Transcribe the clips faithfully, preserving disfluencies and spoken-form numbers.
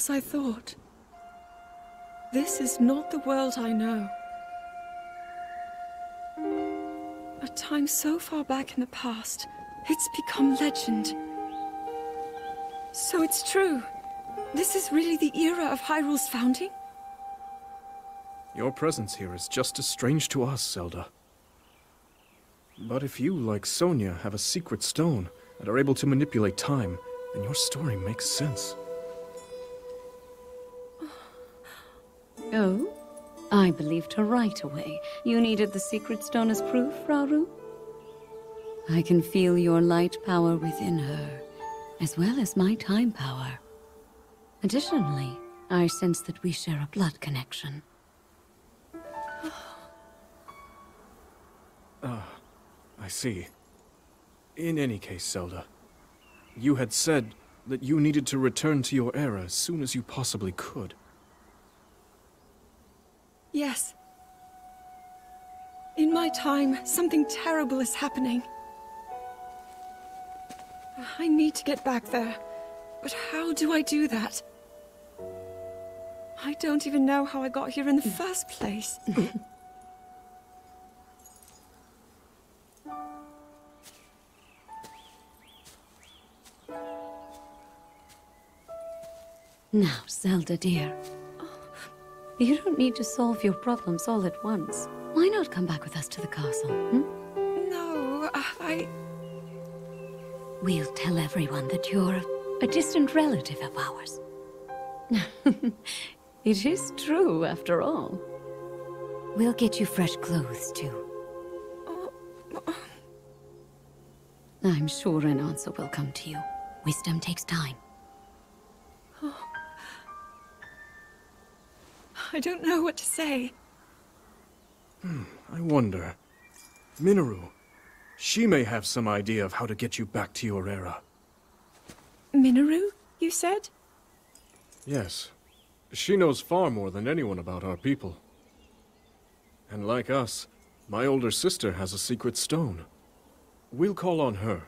as I thought. This is not the world I know. A time so far back in the past, it's become legend. So it's true. This is really the era of Hyrule's founding? Your presence here is just as strange to us, Zelda. But if you, like Sonia, have a secret stone and are able to manipulate time, then your story makes sense. Oh? I believed her right away. You needed the secret stone as proof, Rauru? I can feel your light power within her, as well as my time power. Additionally, I sense that we share a blood connection. Ah, I see. In any case, Zelda, you had said that you needed to return to your era as soon as you possibly could. Yes. In my time, something terrible is happening. I need to get back there, but how do I do that? I don't even know how I got here in the first place. Now, Zelda dear, you don't need to solve your problems all at once. Why not come back with us to the castle, hmm? No, I... We'll tell everyone that you're a distant relative of ours. It is true, after all. We'll get you fresh clothes, too. I'm sure an answer will come to you. Wisdom takes time. I don't know what to say. Hmm, I wonder. Mineru, she may have some idea of how to get you back to your era. Mineru, you said? Yes. She knows far more than anyone about our people. And like us, my older sister has a secret stone. We'll call on her.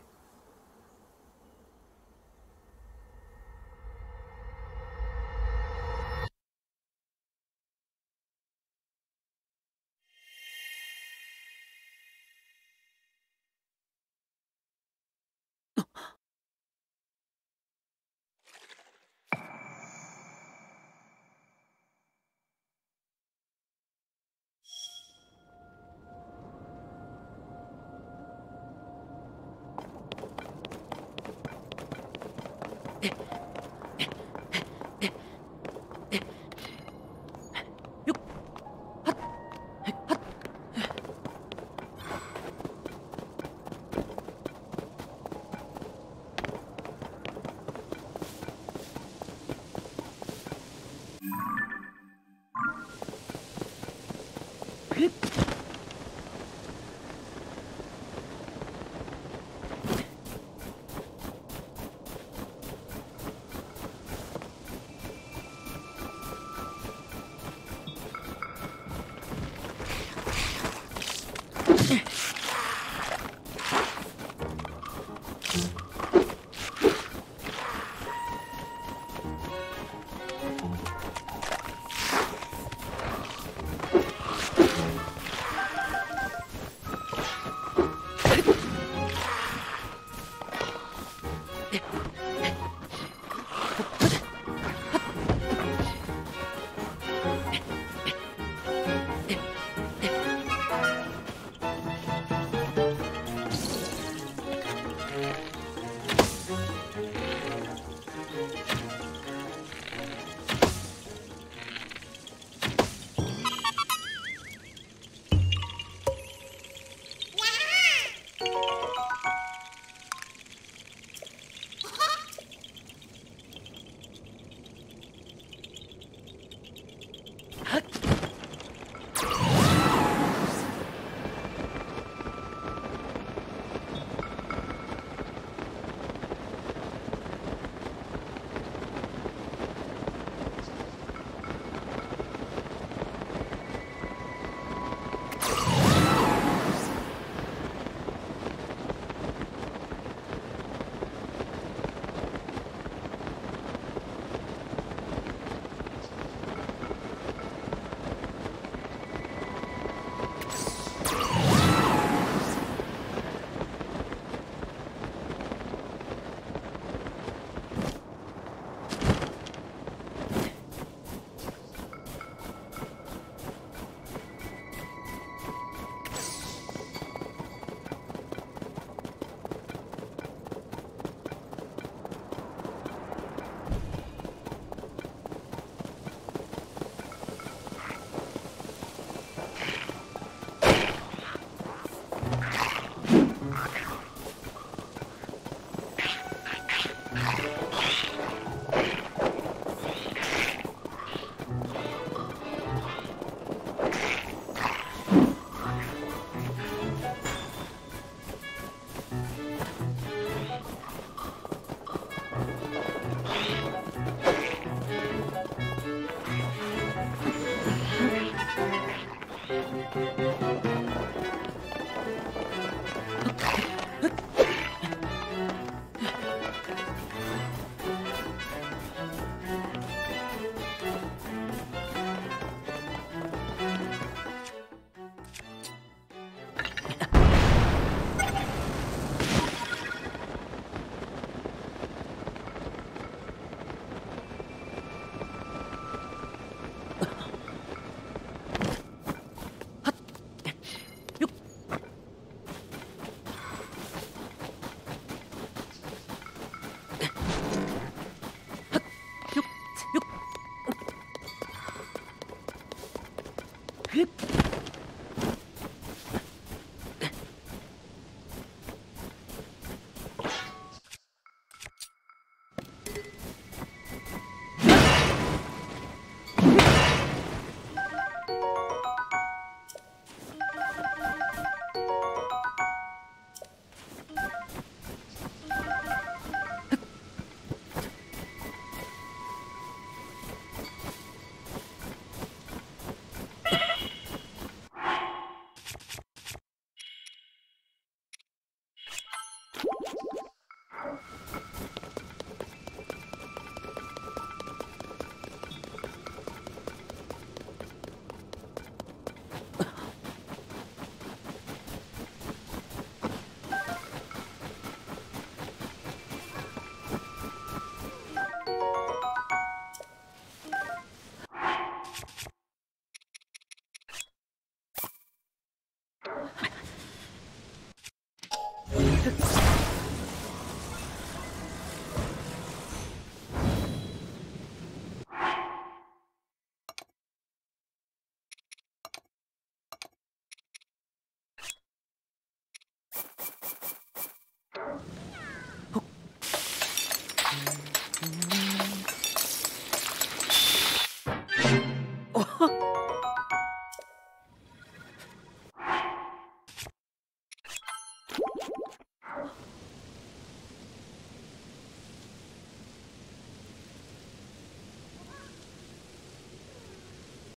Yeah.